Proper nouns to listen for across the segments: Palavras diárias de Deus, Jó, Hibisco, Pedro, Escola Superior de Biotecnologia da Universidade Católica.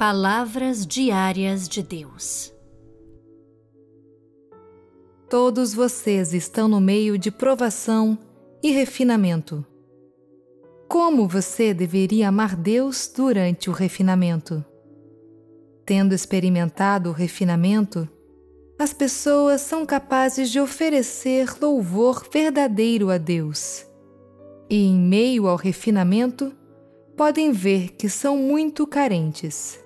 Palavras diárias de Deus. Todos vocês estão no meio de provação e refinamento. Como você deveria amar Deus durante o refinamento? Tendo experimentado o refinamento, as pessoas são capazes de oferecer louvor verdadeiro a Deus. E em meio ao refinamento, podem ver que são muito carentes.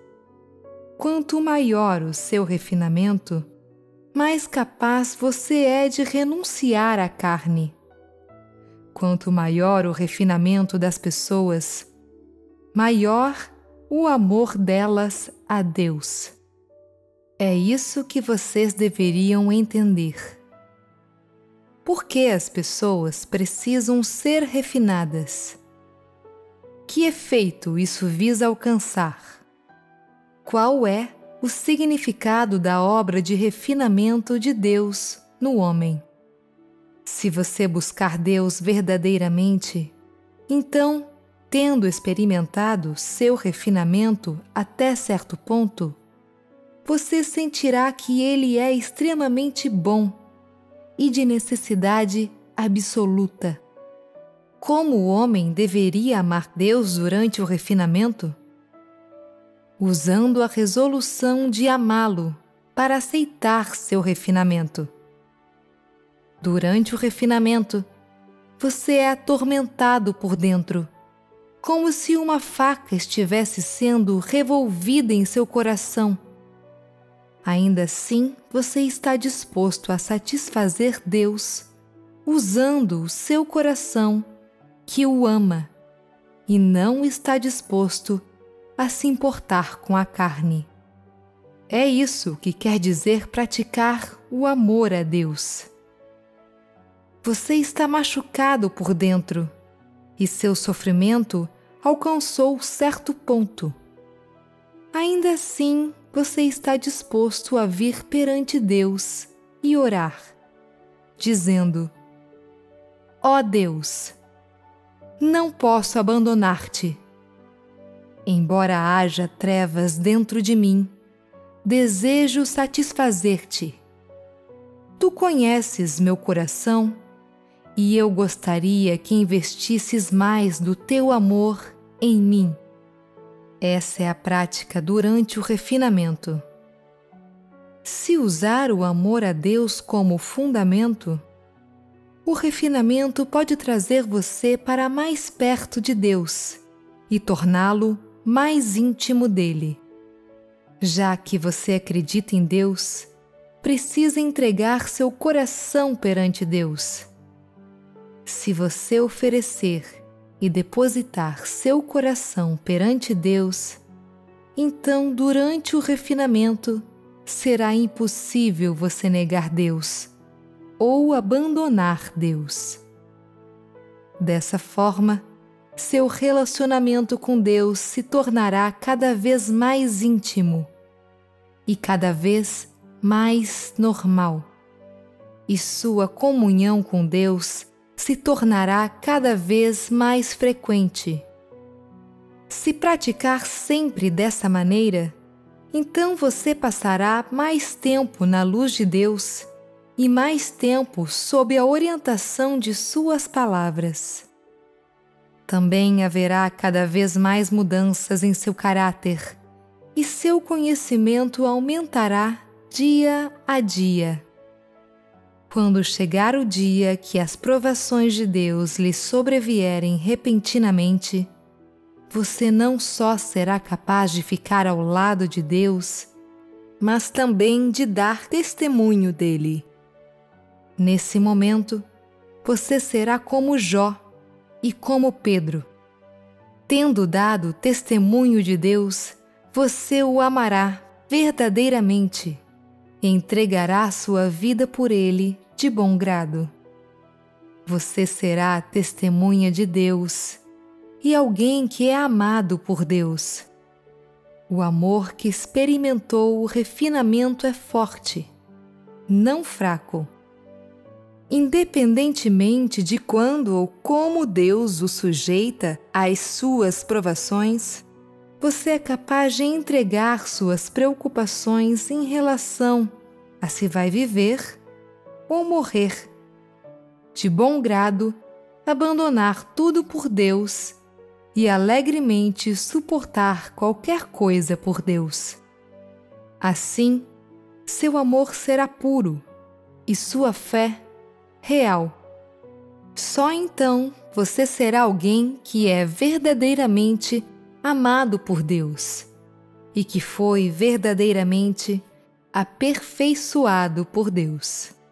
Quanto maior o seu refinamento, mais capaz você é de renunciar à carne. Quanto maior o refinamento das pessoas, maior o amor delas a Deus. É isso que vocês deveriam entender. Por que as pessoas precisam ser refinadas? Que efeito isso visa alcançar? Qual é o significado da obra de refinamento de Deus no homem? Se você buscar Deus verdadeiramente, então, tendo experimentado seu refinamento até certo ponto, você sentirá que Ele é extremamente bom e de necessidade absoluta. Como o homem deveria amar Deus durante o refinamento? Usando a resolução de amá-lo para aceitar seu refinamento. Durante o refinamento, você é atormentado por dentro, como se uma faca estivesse sendo revolvida em seu coração. Ainda assim, você está disposto a satisfazer Deus, usando o seu coração, que o ama, e não está disposto a se importar com a carne. É isso que quer dizer praticar o amor a Deus. Você está machucado por dentro, e seu sofrimento alcançou certo ponto. Ainda assim, você está disposto a vir perante Deus e orar, dizendo: Ó Deus, não posso abandonar-te. Embora haja trevas dentro de mim, desejo satisfazer-te. Tu conheces meu coração, e eu gostaria que investisses mais do teu amor em mim. Essa é a prática durante o refinamento. Se usar o amor a Deus como fundamento, o refinamento pode trazer você para mais perto de Deus e torná-lo mais íntimo dele. Já que você acredita em Deus, precisa entregar seu coração perante Deus. Se você oferecer e depositar seu coração perante Deus, então durante o refinamento será impossível você negar Deus ou abandonar Deus. Dessa forma, seu relacionamento com Deus se tornará cada vez mais íntimo e cada vez mais normal, e sua comunhão com Deus se tornará cada vez mais frequente. Se praticar sempre dessa maneira, então você passará mais tempo na luz de Deus e mais tempo sob a orientação de suas palavras. Também haverá cada vez mais mudanças em seu caráter e seu conhecimento aumentará dia a dia. Quando chegar o dia que as provações de Deus lhe sobrevierem repentinamente, você não só será capaz de ficar ao lado de Deus, mas também de dar testemunho dele. Nesse momento, você será como Jó e como Pedro. Tendo dado testemunho de Deus, você o amará verdadeiramente e entregará sua vida por ele de bom grado. Você será a testemunha de Deus e alguém que é amado por Deus. O amor que experimentou o refinamento é forte, não fraco. Independentemente de quando ou como Deus o sujeita às suas provações, você é capaz de entregar suas preocupações em relação a se vai viver ou morrer. De bom grado, abandonar tudo por Deus e alegremente suportar qualquer coisa por Deus. Assim, seu amor será puro e sua fé real. Só então você será alguém que é verdadeiramente amado por Deus e que foi verdadeiramente aperfeiçoado por Deus.